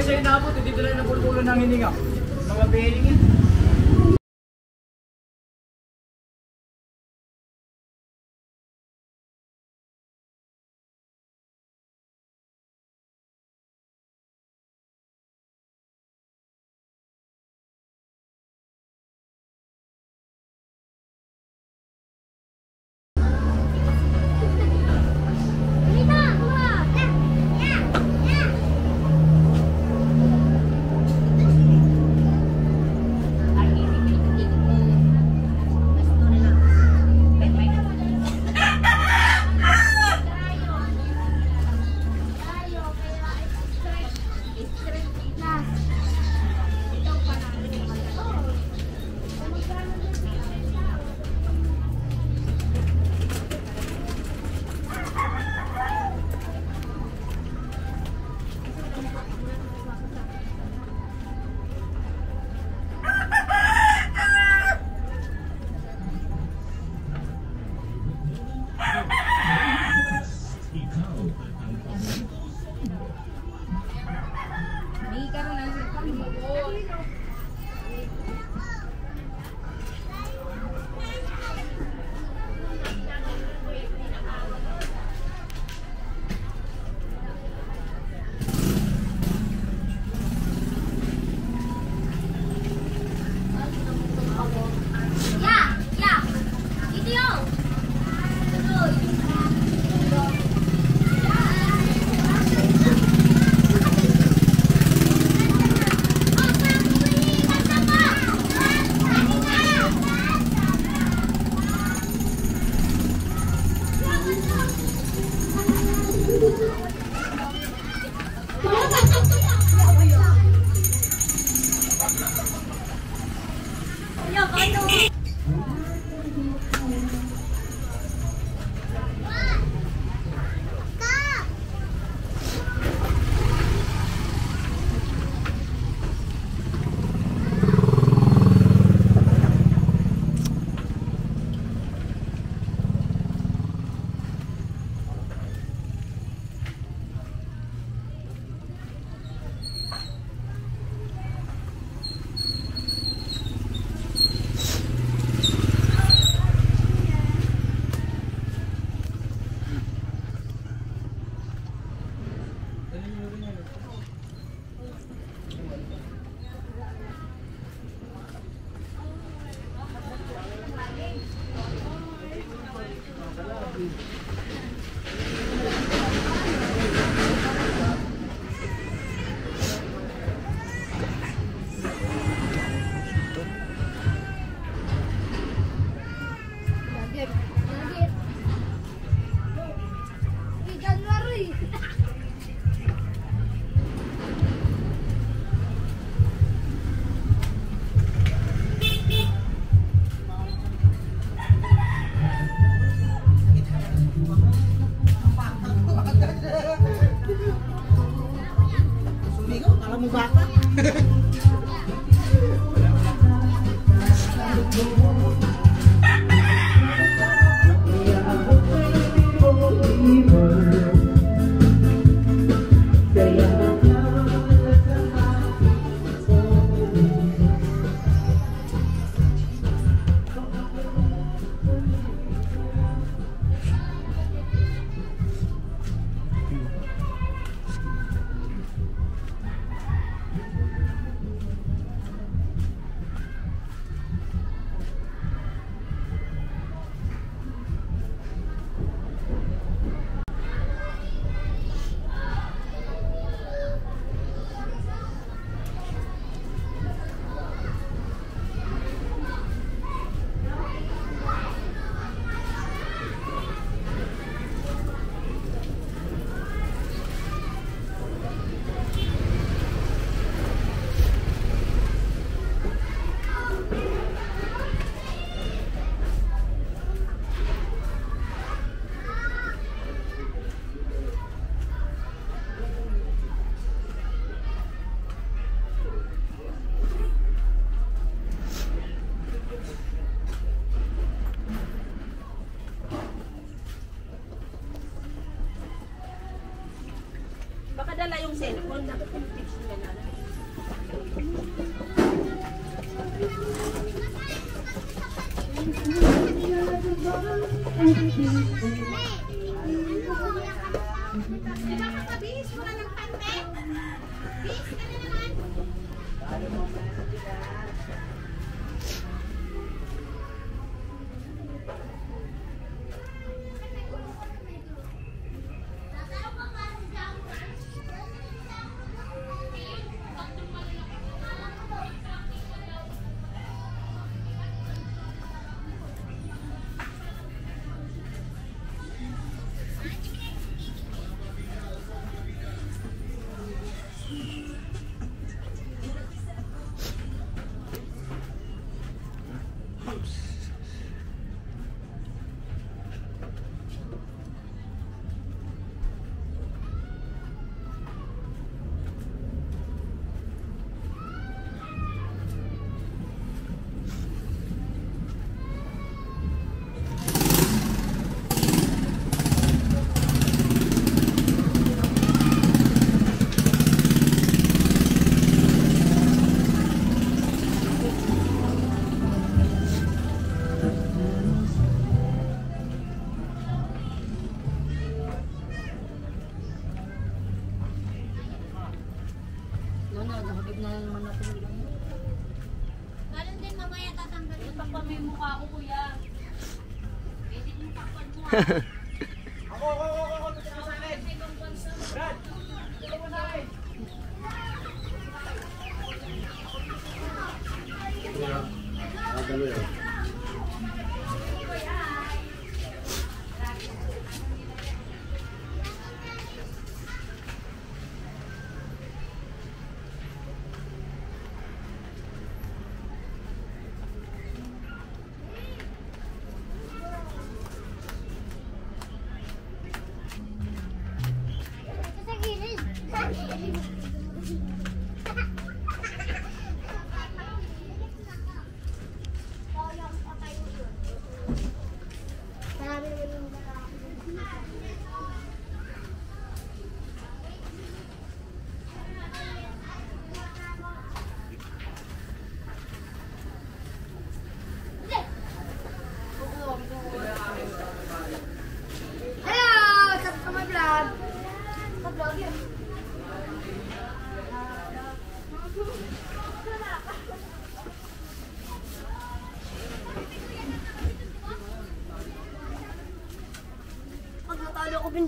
siya inabot, dito na nabulbulo ng hininga. Mga bearing.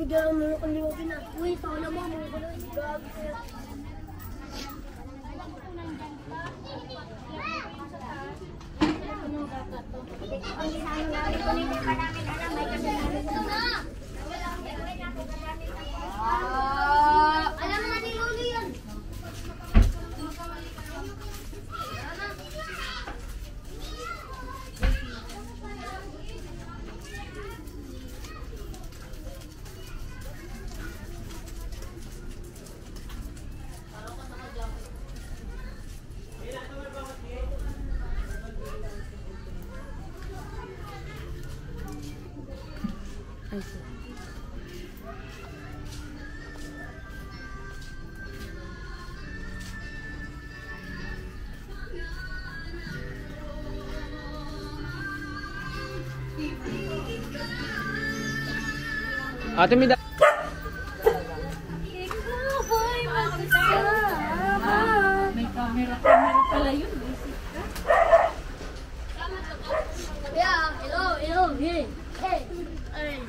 Bigyan mo kung liwapin na. Uy, sana mo mga lang. Gagawin ko. Ate Mida. May camera pala yun. Yeah, hello, hey. Hey. Ito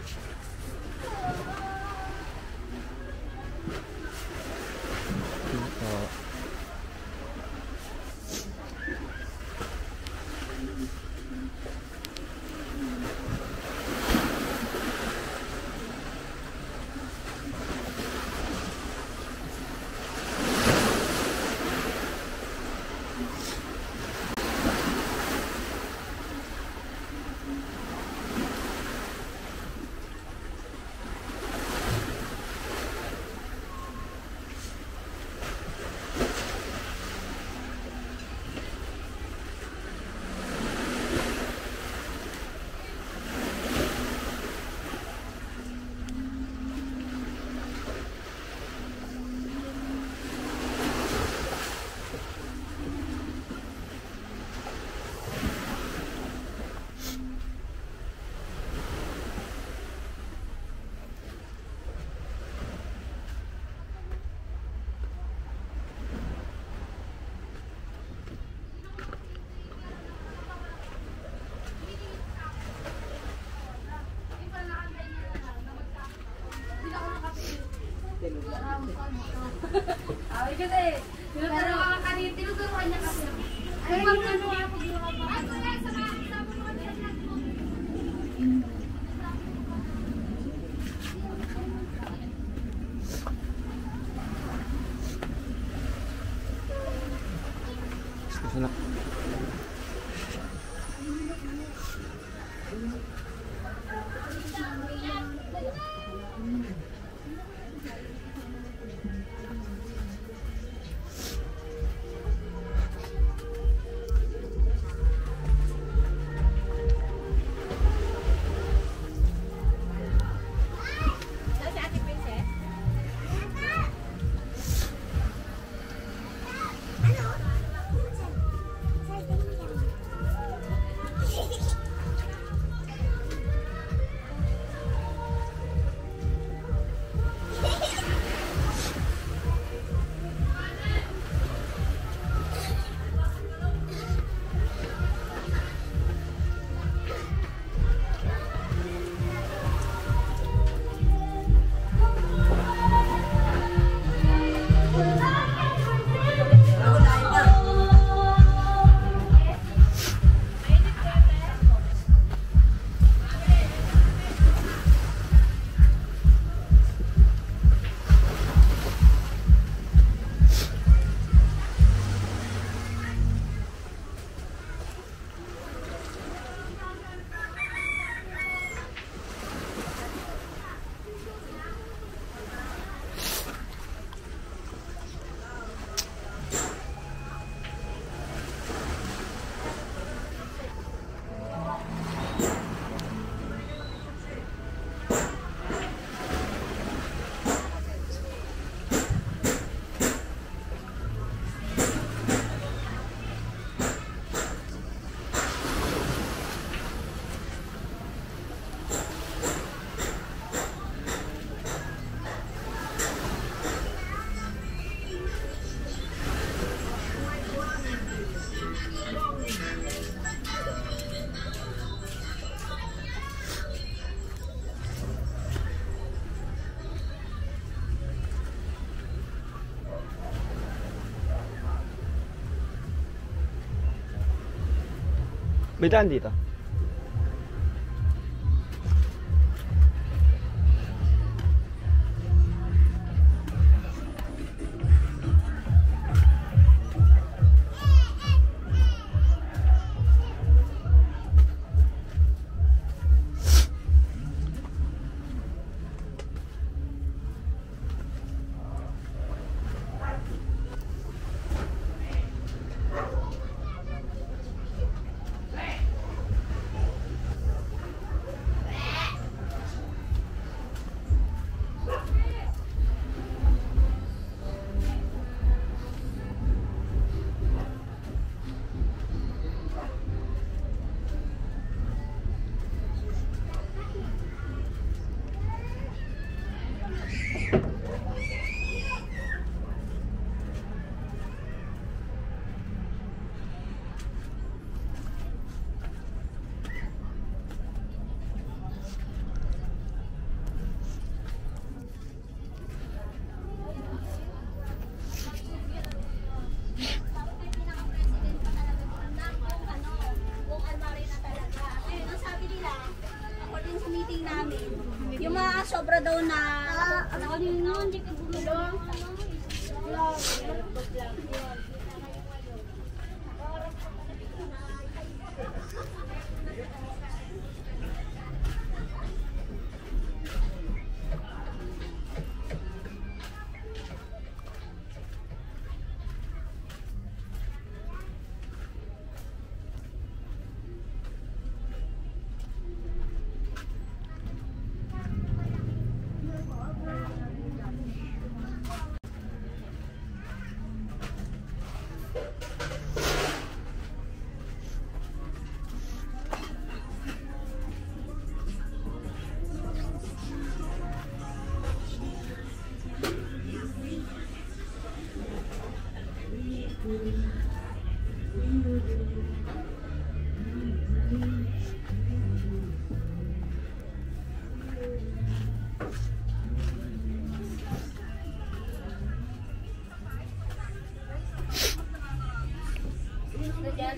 kasi. Tinuturuan ka kanina, tinuturuan niya kasi. Ay, magkanuha ko yung mga May daan dito. dyan.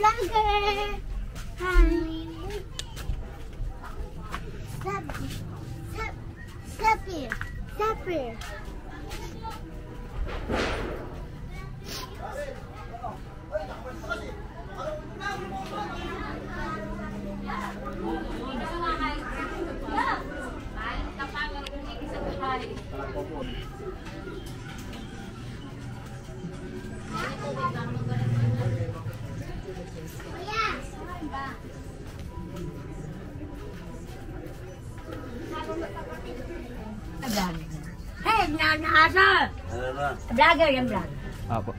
longer. Stop here. Vlogger yan, vlogger. Apo.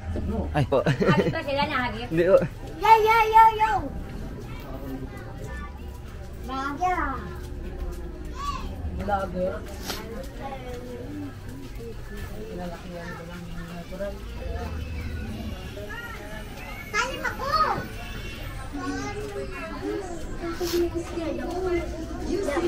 Ay po. Hagi ba sila na hagi? Hindi po. Yo! Vlogger. Vlogger. Kinalakihan ko lang yung natural. Talim ako! Ganyan na putas na yung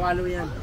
Halo yan.